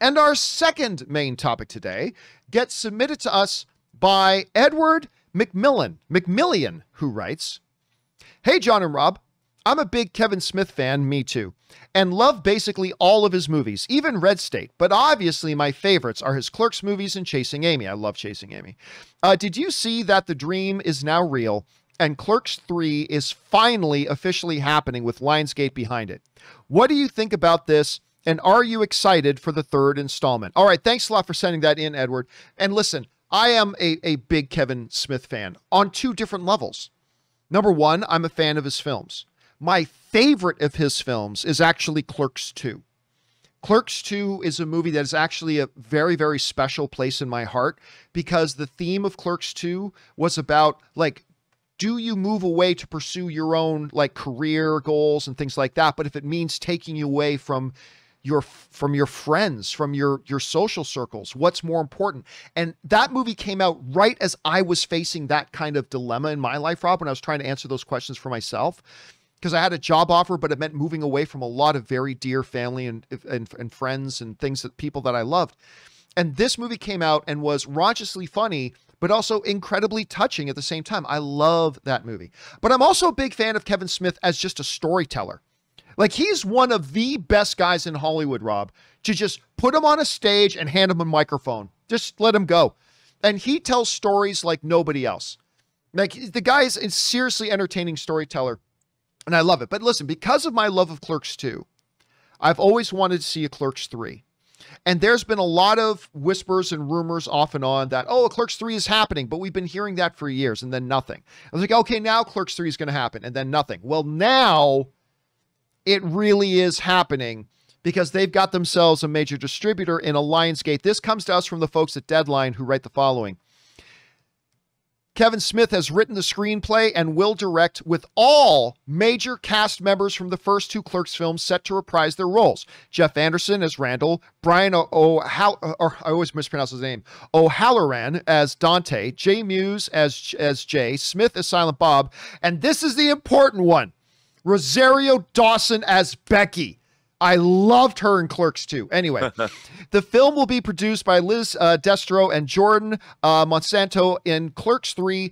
And our second main topic today gets submitted to us by Edward McMillan, who writes, "Hey, John and Rob. I'm a big Kevin Smith fan, me too, and love basically all of his movies, even Red State. But obviously my favorites are his Clerks movies and Chasing Amy." I love Chasing Amy. Did you see that the dream is now real and Clerks 3 is finally officially happening with Lionsgate behind it? What do you think about this, and are you excited for the third installment? All right, thanks a lot for sending that in, Edward. And listen, I am a big Kevin Smith fan on two different levels. Number one, I'm a fan of his films. My favorite of his films is actually Clerks 2. Clerks 2 is a movie that is actually a very, very special place in my heart, because the theme of Clerks 2 was about, like, do you move away to pursue your own, like, career goals and things like that? But if it means taking you away from your friends, from your social circles, what's more important? And that movie came out right as I was facing that kind of dilemma in my life, Rob, when I was trying to answer those questions for myself. Because I had a job offer, but it meant moving away from a lot of very dear family and friends and things, that people that I loved. And this movie came out and was raucously funny, but also incredibly touching at the same time. I love that movie. But I'm also a big fan of Kevin Smith as just a storyteller. Like, he's one of the best guys in Hollywood, Rob, to just put him on a stage and hand him a microphone. Just let him go. And he tells stories like nobody else. Like, the guy is a seriously entertaining storyteller. And I love it. But listen, because of my love of Clerks 2, I've always wanted to see a Clerks 3. And there's been a lot of whispers and rumors off and on that, oh, a Clerks 3 is happening. But we've been hearing that for years and then nothing. I was like, okay, now Clerks 3 is going to happen and then nothing. Well, now it really is happening, because they've got themselves a major distributor in Lionsgate. This comes to us from the folks at Deadline, who write the following. Kevin Smith has written the screenplay and will direct, with all major cast members from the first two Clerks films set to reprise their roles. Jeff Anderson as Randall, Brian O'Halloran as Dante, Jay Muse as Jay, Smith as Silent Bob, and this is the important one, Rosario Dawson as Becky. I loved her in Clerks 2. Anyway, the film will be produced by Liz Destro and Jordan Monsanto in Clerks 3.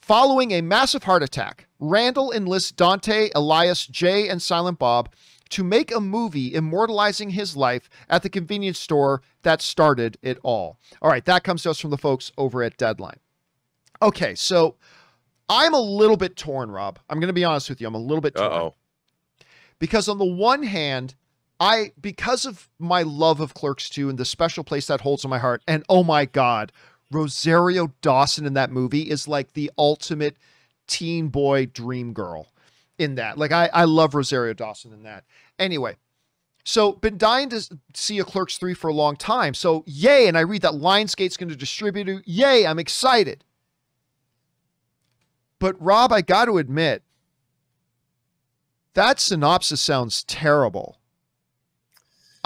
Following a massive heart attack, Randall enlists Dante, Elias, Jay, and Silent Bob to make a movie immortalizing his life at the convenience store that started it all. All right, that comes to us from the folks over at Deadline. Okay, so I'm a little bit torn, Rob. I'm going to be honest with you. I'm a little bit torn. Uh-oh. Because on the one hand, because of my love of Clerks 2 and the special place that holds in my heart, and oh my God, Rosario Dawson in that movie is like the ultimate teen boy dream girl in that. Like, I love Rosario Dawson in that. Anyway, so been dying to see a Clerks 3 for a long time. So yay, and I read that Lionsgate's going to distribute it. Yay, I'm excited. But Rob, I got to admit, that synopsis sounds terrible.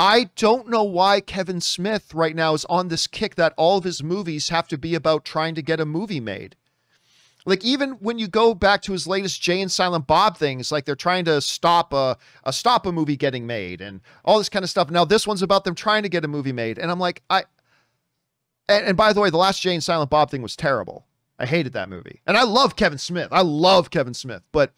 I don't know why Kevin Smith right now is on this kick that all of his movies have to be about trying to get a movie made. Like, even when you go back to his latest Jay and Silent Bob things, like, they're trying to stop a movie getting made and all this kind of stuff. Now this one's about them trying to get a movie made. And I'm like, and by the way, the last Jay and Silent Bob thing was terrible. I hated that movie. And I love Kevin Smith. I love Kevin Smith, but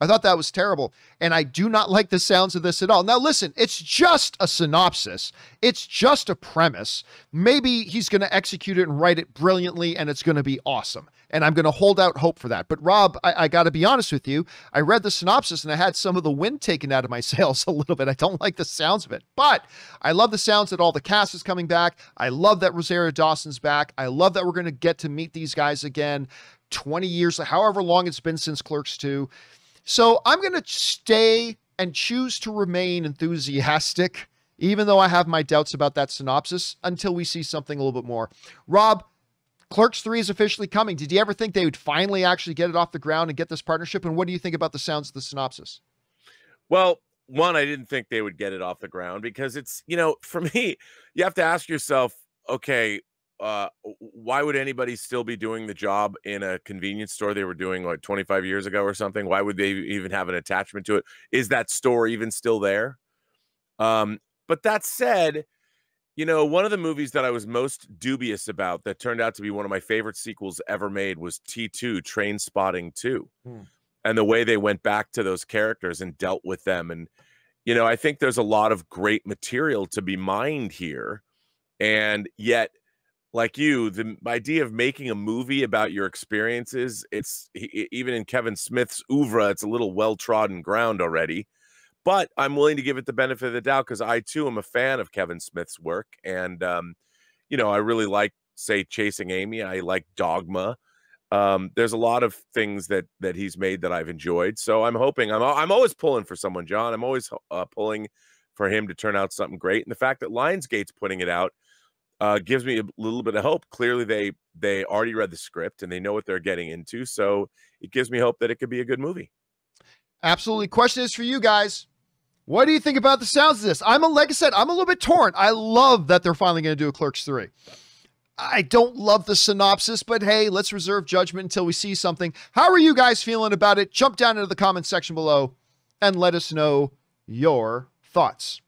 I thought that was terrible, and I do not like the sounds of this at all. Now, listen, it's just a synopsis. It's just a premise. Maybe he's going to execute it and write it brilliantly, and it's going to be awesome, and I'm going to hold out hope for that. But, Rob, I got to be honest with you. I read the synopsis, and I had some of the wind taken out of my sails a little bit. I don't like the sounds of it, but I love the sounds that all the cast is coming back. I love that Rosario Dawson's back. I love that we're going to get to meet these guys again 20 years, however long it's been since Clerks 2. So I'm going to stay and choose to remain enthusiastic, even though I have my doubts about that synopsis, until we see something a little bit more. Rob, Clerks 3 is officially coming. Did you ever think they would finally actually get it off the ground and get this partnership? And what do you think about the sounds of the synopsis? Well, one, I didn't think they would get it off the ground, because it's, you know, for me, you have to ask yourself, okay, why would anybody still be doing the job in a convenience store they were doing like 25 years ago or something? Why would they even have an attachment to it? Is that store even still there? But that said, You know, one of the movies that I was most dubious about that turned out to be one of my favorite sequels ever made was T2, Trainspotting 2. And the way they went back to those characters and dealt with them. And, you know, I think there's a lot of great material to be mined here. And yet, like you, the idea of making a movie about your experiences, it's even in Kevin Smith's oeuvre, it's a little well-trodden ground already. But I'm willing to give it the benefit of the doubt because I, too, am a fan of Kevin Smith's work. And, you know, I really like, say, Chasing Amy. I like Dogma. There's a lot of things that he's made that I've enjoyed. So I'm hoping, I'm always pulling for someone, John. I'm always pulling for him to turn out something great. And the fact that Lionsgate's putting it out gives me a little bit of hope. Clearly, they already read the script and they know what they're getting into. So it gives me hope that it could be a good movie. Absolutely. Question is for you guys. What do you think about the sounds of this? Like I said, I'm a little bit torn. I love that they're finally going to do a Clerks 3. I don't love the synopsis, but hey, let's reserve judgment until we see something. How are you guys feeling about it? Jump down into the comment section below and let us know your thoughts.